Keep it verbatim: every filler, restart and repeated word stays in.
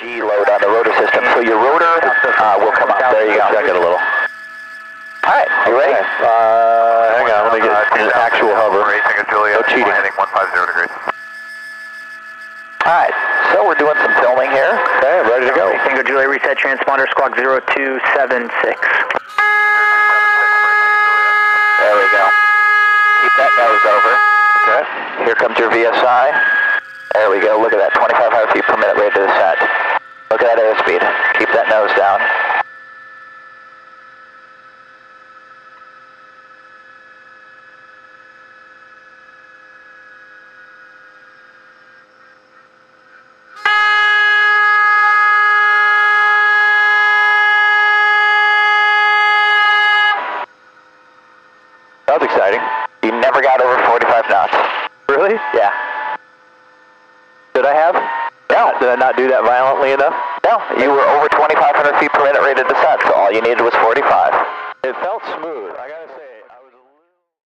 G load on the rotor system, so your rotor uh, will come up. There you go. Check it a little. All right, you ready? Okay. Uh, hang on, let me get an actual hover. No cheating. All right, so we're doing some filming here. Okay, ready to go. Tango Julia, reset transponder, squawk zero two seven six. There we go. Keep that nose over. Okay. Here comes your V S I. There we go. Look at that, twenty-five hundred feet per minute rate to the set. Look at that airspeed. Keep that nose down. That was exciting. You never got over forty-five knots. Really? Yeah. Did I have? Yeah. Did I not do that violently enough? No. You were over twenty-five hundred feet per minute rated descent, so all you needed was forty-five. It felt smooth. I gotta